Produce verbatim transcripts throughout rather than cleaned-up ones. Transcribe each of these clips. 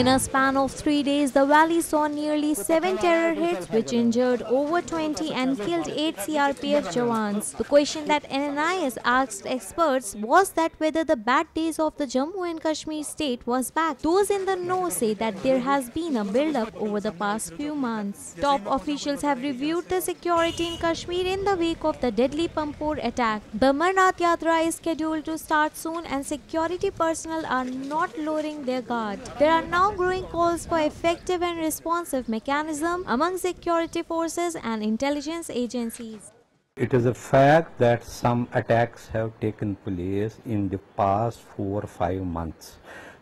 In a span of three days, the valley saw nearly seven terror hits which injured over twenty and killed eight C R P F jawans. The question that N N I has asked experts was that whether the bad days of the Jammu and Kashmir state was back. Those in the know say that there has been a build-up over the past few months. Top officials have reviewed the security in Kashmir in the wake of the deadly Pampore attack. The Amarnath Yatra is scheduled to start soon and security personnel are not lowering their guard. There are now growing calls for effective and responsive mechanism among security forces and intelligence agencies. It is a fact that some attacks have taken place in the past four or five months.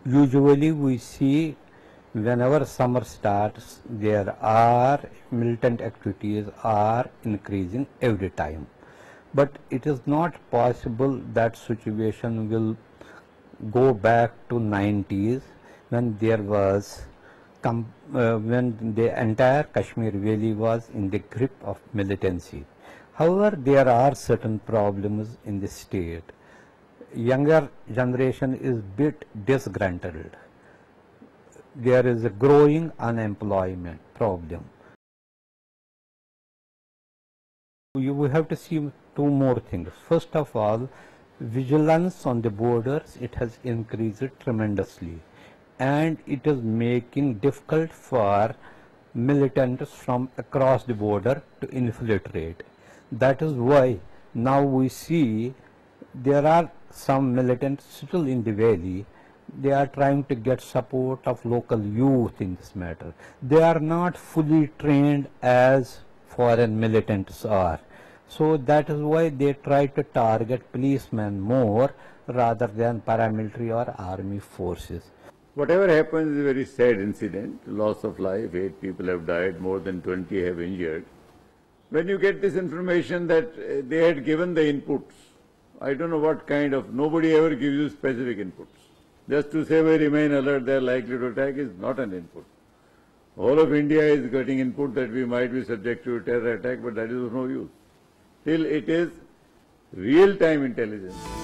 Usually we see whenever summer starts, there are militant activities are increasing every time. But it is not possible that situation will go back to nineties when there was, com uh, when the entire Kashmir Valley was in the grip of militancy. However, there are certain problems in the state. Younger generation is bit disgruntled. There is a growing unemployment problem. You will have to see two more things. First of all, vigilance on the borders, it has increased tremendously, and it is making difficult for militants from across the border to infiltrate. That is why now we see there are some militants still in the valley. They are trying to get support of local youth in this matter. They are not fully trained as foreign militants are. So that is why they try to target policemen more rather than paramilitary or army forces. Whatever happens is a very sad incident, loss of life, eight people have died, more than twenty have injured. When you get this information that they had given the inputs, I don't know what kind of, nobody ever gives you specific inputs. Just to say we remain alert, they are likely to attack is not an input. All of India is getting input that we might be subject to a terror attack, but that is of no use. Till it is real-time intelligence.